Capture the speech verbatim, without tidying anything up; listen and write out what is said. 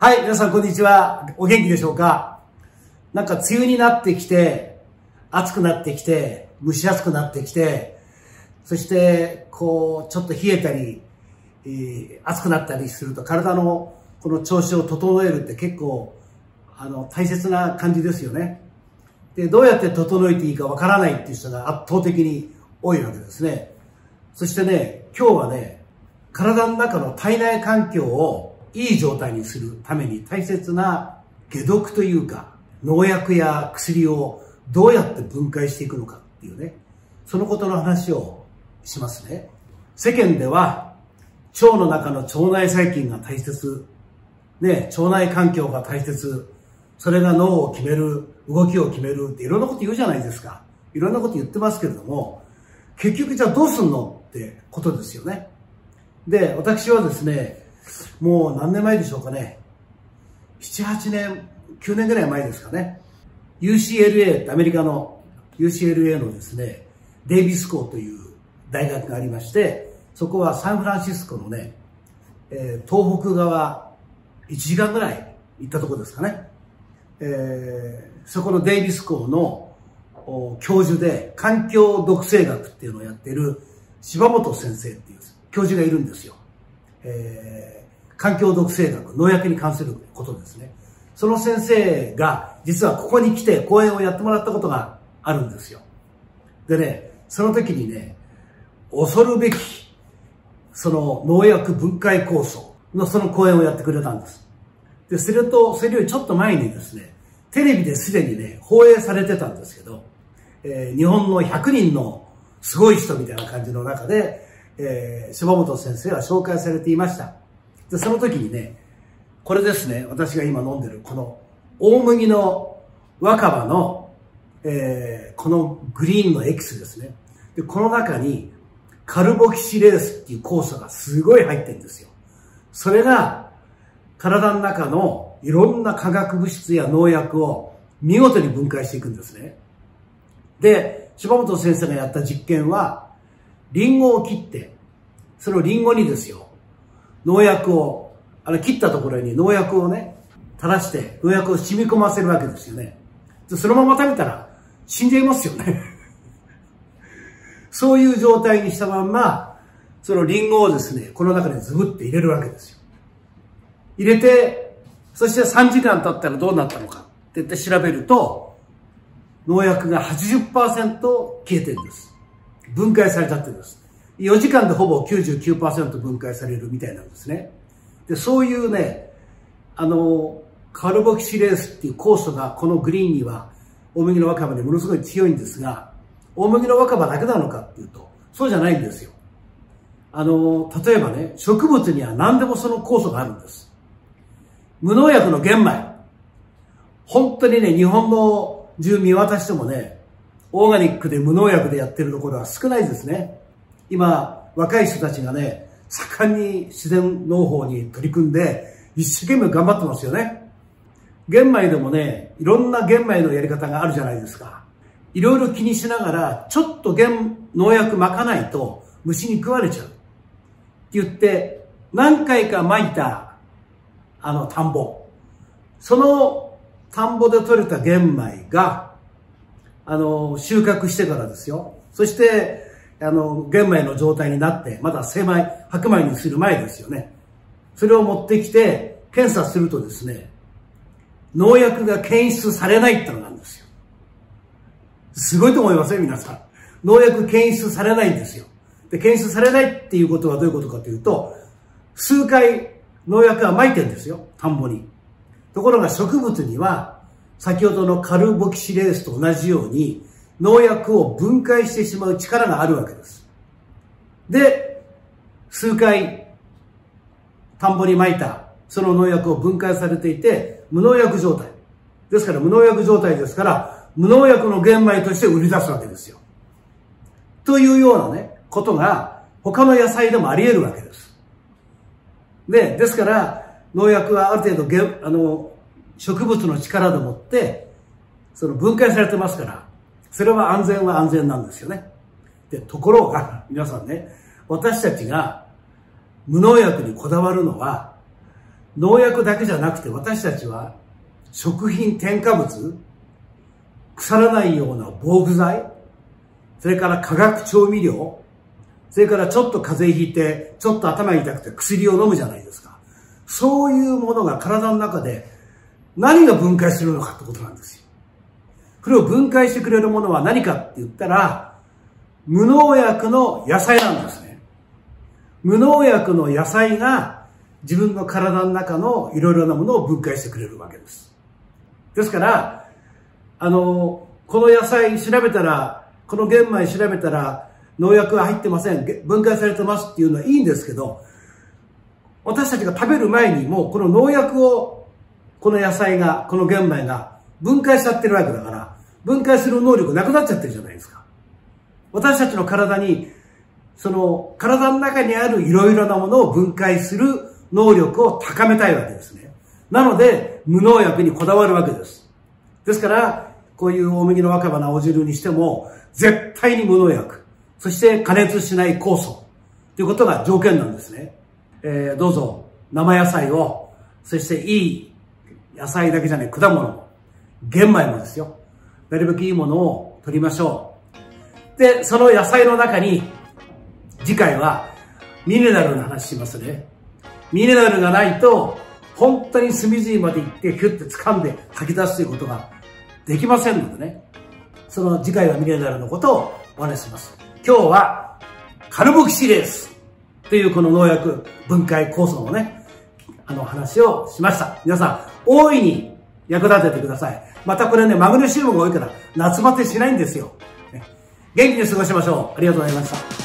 はい、皆さんこんにちは。お元気でしょうか？なんか梅雨になってきて、暑くなってきて、蒸し暑くなってきて、そして、こう、ちょっと冷えたり、えー、暑くなったりすると体のこの調子を整えるって結構、あの、大切な感じですよね。で、どうやって整えていいかわからないっていう人が圧倒的に多いわけですね。そしてね、今日はね、体の中の体内環境をいい状態にするために大切な解毒というか、農薬や薬をどうやって分解していくのかっていうね、そのことの話をしますね。世間では、腸の中の腸内細菌が大切、ね、腸内環境が大切、それが脳を決める、動きを決めるっていろんなこと言うじゃないですか。いろんなこと言ってますけれども、結局じゃあどうすんのってことですよね。で、私はですね、もう何年前でしょうかね。なな、はちねん、きゅうねんぐらい前ですかね。ユーシーエルエー ってアメリカの ユーシーエルエー のですね、デイビス校という大学がありまして、そこはサンフランシスコのね、えー、東北側いちじかんぐらい行ったとこですかね。えー、そこのデイビス校の教授で環境毒性学っていうのをやっている柴本先生っていう教授がいるんですよ。えー、環境毒性学、農薬に関することですね。その先生が実はここに来て講演をやってもらったことがあるんですよ。でね、その時にね、恐るべきその農薬分解構想のその講演をやってくれたんです。で、すると、それよりちょっと前にですね、テレビですでにね、放映されてたんですけど、えー、日本のひゃくにんのすごい人みたいな感じの中で、えー、柴本先生は紹介されていました。で、その時にね、これですね、私が今飲んでるこの大麦の若葉の、えー、このグリーンのエキスですね。で、この中にカルボキシレースっていう酵素がすごい入ってるんですよ。それが体の中のいろんな化学物質や農薬を見事に分解していくんですね。で、柴本先生がやった実験は、リンゴを切って、そのリンゴにですよ、農薬を、あの切ったところに農薬をね、垂らして、農薬を染み込ませるわけですよね。で、そのまま食べたら死んじゃいますよね。そういう状態にしたまんま、そのリンゴをですね、この中にズブって入れるわけですよ。入れて、そしてさんじかん経ったらどうなったのかって言って調べると、農薬が はちじゅっパーセント 消えてるんです。分解されたってんです。よじかんでほぼ きゅうじゅうきゅうパーセント 分解されるみたいなんですね。で、そういうね、あの、カルボキシレースっていう酵素がこのグリーンには大麦の若葉にものすごい強いんですが、大麦の若葉だけなのかっていうと、そうじゃないんですよ。あの、例えばね、植物には何でもその酵素があるんです。無農薬の玄米。本当にね、日本の中見渡してもね、オーガニックで無農薬でやってるところは少ないですね。今、若い人たちがね、盛んに自然農法に取り組んで、一生懸命頑張ってますよね。玄米でもね、いろんな玄米のやり方があるじゃないですか。いろいろ気にしながら、ちょっと玄農薬撒かないと虫に食われちゃう。って言って、何回か撒いた、あの田んぼ。その田んぼで採れた玄米が、あの、収穫してからですよ。そして、あの、玄米の状態になって、まだ精米、白米にする前ですよね。それを持ってきて、検査するとですね、農薬が検出されないってのなんですよ。すごいと思いません、皆さん。農薬検出されないんですよ。で、検出されないっていうことはどういうことかというと、数回、農薬は撒いてるんですよ、田んぼに。ところが植物には、先ほどのカルボキシレースと同じように、農薬を分解してしまう力があるわけです。で、数回、田んぼに撒いた、その農薬を分解されていて、無農薬状態。ですから、無農薬状態ですから、無農薬の玄米として売り出すわけですよ。というようなね、ことが、他の野菜でもあり得るわけです。で、ですから、農薬はある程度、あの、植物の力でもって、その分解されてますから、それは安全は安全なんですよね。で、ところが、皆さんね、私たちが無農薬にこだわるのは、農薬だけじゃなくて、私たちは食品添加物、腐らないような防腐剤、それから化学調味料、それからちょっと風邪ひいて、ちょっと頭痛くて薬を飲むじゃないですか。そういうものが体の中で何が分解するのかってことなんですよ。これを分解してくれるものは何かって言ったら、無農薬の野菜なんですね。無農薬の野菜が自分の体の中のいろいろなものを分解してくれるわけです。ですから、あの、この野菜調べたら、この玄米調べたら、農薬は入ってません、分解されてますっていうのはいいんですけど、私たちが食べる前にもうこの農薬を、この野菜が、この玄米が分解しちゃってるわけだから、分解する能力なくなっちゃってるじゃないですか。私たちの体に、その体の中にあるいろいろなものを分解する能力を高めたいわけですね。なので、無農薬にこだわるわけです。ですから、こういう大麦の若葉の青汁にしても、絶対に無農薬。そして加熱しない酵素ということが条件なんですね。えー、どうぞ生野菜を、そしていい野菜だけじゃない、果物も、玄米もですよ。なるべくいいものを取りましょう。で、その野菜の中に、次回はミネラルの話しますね。ミネラルがないと、本当に隅々まで行って、キュッて掴んで吐き出すということができませんのでね。その次回はミネラルのことをお話しします。今日はカルボキシレースというこの農薬分解酵素のね、あの話をしました。皆さん、大いに役立ててください。またこれね、マグネシウムが多いから夏バテしないんですよ。元気に過ごしましょう。ありがとうございました。